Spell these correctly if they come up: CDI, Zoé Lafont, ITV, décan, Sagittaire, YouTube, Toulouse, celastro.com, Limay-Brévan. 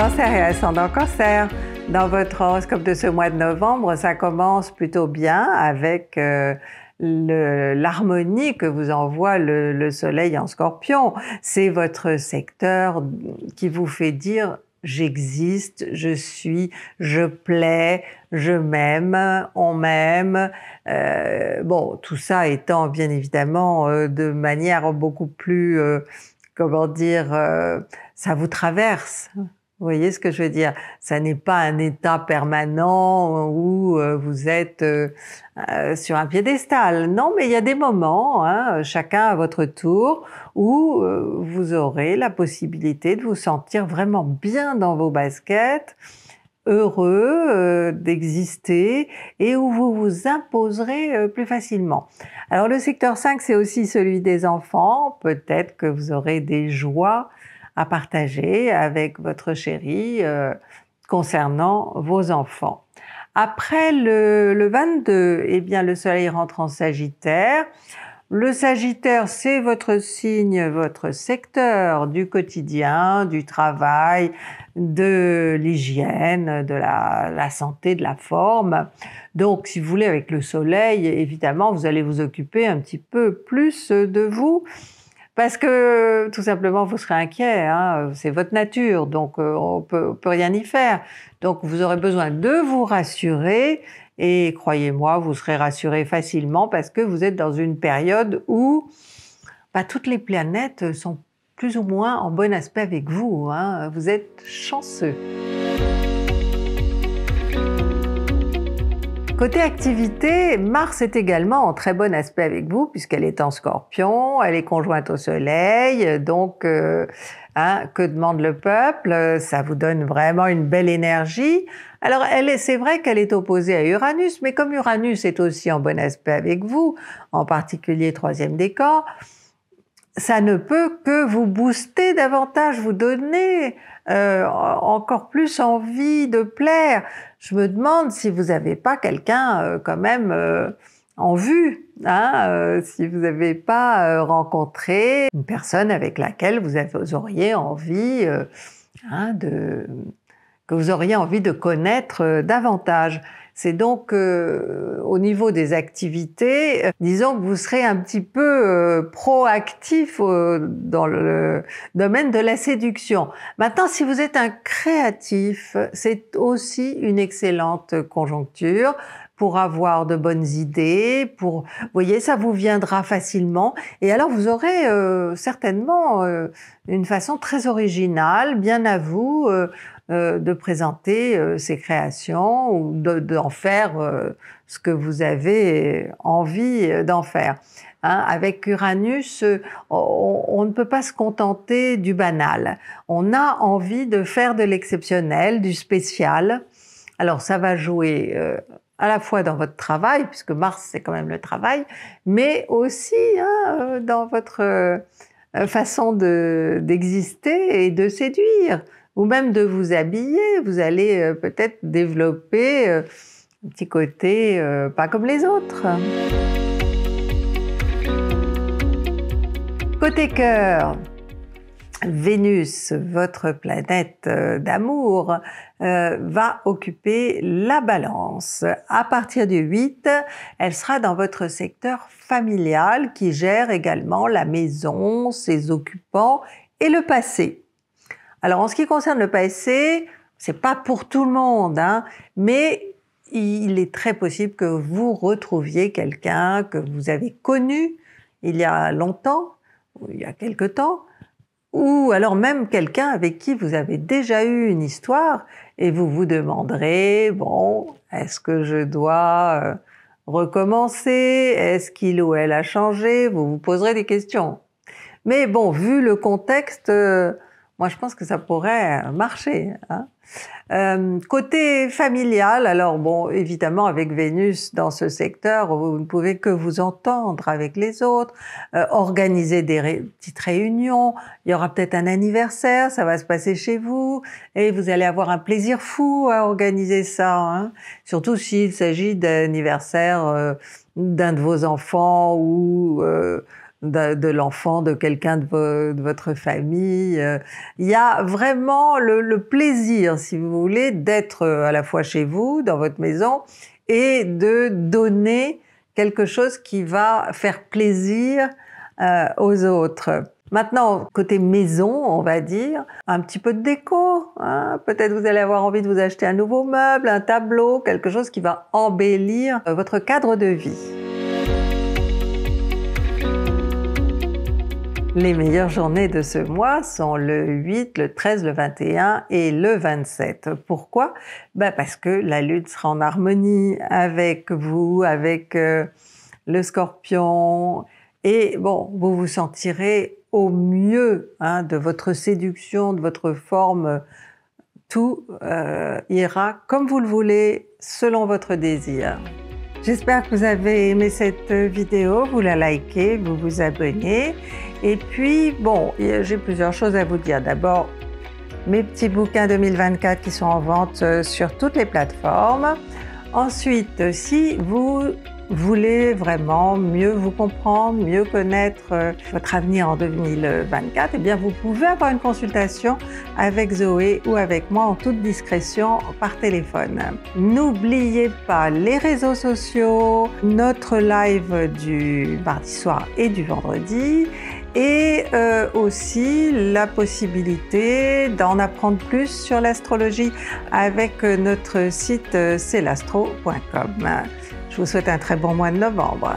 Cancer et ascendant Cancer, dans votre horoscope de ce mois de novembre, ça commence plutôt bien avec l'harmonie que vous envoie le soleil en Scorpion. C'est votre secteur qui vous fait dire « j'existe, je suis, je plais, je m'aime, on m'aime ». Bon, tout ça étant bien évidemment de manière beaucoup plus, comment dire, ça vous traverse. Vous voyez ce que je veux dire? Ça n'est pas un état permanent où vous êtes sur un piédestal. Non, mais il y a des moments, hein, chacun à votre tour, où vous aurez la possibilité de vous sentir vraiment bien dans vos baskets, heureux d'exister et où vous vous imposerez plus facilement. Alors le secteur 5, c'est aussi celui des enfants. Peut-être que vous aurez des joies à partager avec votre chérie concernant vos enfants. Après le 22, eh bien le soleil rentre en Sagittaire. Le Sagittaire, c'est votre signe, votre secteur du quotidien, du travail, de l'hygiène, de la santé, de la forme. Donc, si vous voulez, avec le soleil, évidemment, vous allez vous occuper un petit peu plus de vous. Parce que, tout simplement, vous serez inquiet, hein, c'est votre nature, donc on peut rien y faire. Donc, vous aurez besoin de vous rassurer, et croyez-moi, vous serez rassuré facilement parce que vous êtes dans une période où toutes les planètes sont plus ou moins en bon aspect avec vous, hein. Vous êtes chanceux. Côté activité, Mars est également en très bon aspect avec vous puisqu'elle est en Scorpion, elle est conjointe au Soleil, donc hein, que demande le peuple? Ça vous donne vraiment une belle énergie. Alors c'est vrai qu'elle est opposée à Uranus, mais comme Uranus est aussi en bon aspect avec vous, en particulier 3e décan, ça ne peut que vous booster davantage, vous donner encore plus envie de plaire. Je me demande si vous n'avez pas quelqu'un quand même en vue, hein, si vous n'avez pas rencontré une personne avec laquelle vous auriez envie hein, que vous auriez envie de connaître davantage. C'est donc au niveau des activités, disons que vous serez un petit peu proactif dans le domaine de la séduction. Maintenant, si vous êtes un créatif, c'est aussi une excellente conjoncture pour avoir de bonnes idées, pour, vous voyez, ça vous viendra facilement. Et alors, vous aurez certainement une façon très originale, bien à vous, de présenter ses créations ou d'en faire ce que vous avez envie d'en faire. Hein, avec Uranus, on ne peut pas se contenter du banal. On a envie de faire de l'exceptionnel, du spécial. Alors, ça va jouer à la fois dans votre travail, puisque Mars, c'est quand même le travail, mais aussi hein, dans votre façon d'exister et de séduire, ou même de vous habiller. Vous allez peut-être développer un petit côté pas comme les autres. Côté cœur, Vénus, votre planète d'amour, va occuper la Balance. À partir du 8, elle sera dans votre secteur familial qui gère également la maison, ses occupants et le passé. Alors en ce qui concerne le passé, c'est pas pour tout le monde, hein, mais il est très possible que vous retrouviez quelqu'un que vous avez connu il y a longtemps, ou il y a quelque temps, ou alors même quelqu'un avec qui vous avez déjà eu une histoire et vous vous demanderez, bon, est-ce que je dois recommencer? Est-ce qu'il ou elle a changé? Vous vous poserez des questions. Mais bon, vu le contexte, moi je pense que ça pourrait marcher, hein. Côté familial, alors bon, évidemment avec Vénus dans ce secteur, vous ne pouvez que vous entendre avec les autres, organiser des petites réunions, il y aura peut-être un anniversaire, ça va se passer chez vous, et vous allez avoir un plaisir fou à organiser ça, hein. Surtout s'il s'agit d'anniversaire d'un de vos enfants ou de l'enfant, de quelqu'un de votre famille. Il y a vraiment le plaisir, si vous voulez, d'être à la fois chez vous, dans votre maison, et de donner quelque chose qui va faire plaisir aux autres. Maintenant, côté maison, on va dire, un petit peu de déco, hein. Peut-être vous allez avoir envie de vous acheter un nouveau meuble, un tableau, quelque chose qui va embellir votre cadre de vie. Les meilleures journées de ce mois sont le 8, le 13, le 21 et le 27. Pourquoi? Ben parce que la Lune sera en harmonie avec vous, avec le Scorpion. Et bon, vous vous sentirez au mieux hein, de votre séduction, de votre forme. Tout ira comme vous le voulez, selon votre désir. J'espère que vous avez aimé cette vidéo, vous la likez, vous vous abonnez. Et puis, bon, j'ai plusieurs choses à vous dire. D'abord, mes petits bouquins 2024 qui sont en vente sur toutes les plateformes. Ensuite, si vous voulez vraiment mieux vous comprendre, mieux connaître votre avenir en 2024, eh bien, vous pouvez avoir une consultation avec Zoé ou avec moi en toute discrétion par téléphone. N'oubliez pas les réseaux sociaux, notre live du mardi soir et du vendredi, et aussi la possibilité d'en apprendre plus sur l'astrologie avec notre site celastro.com. Je vous souhaite un très bon mois de novembre.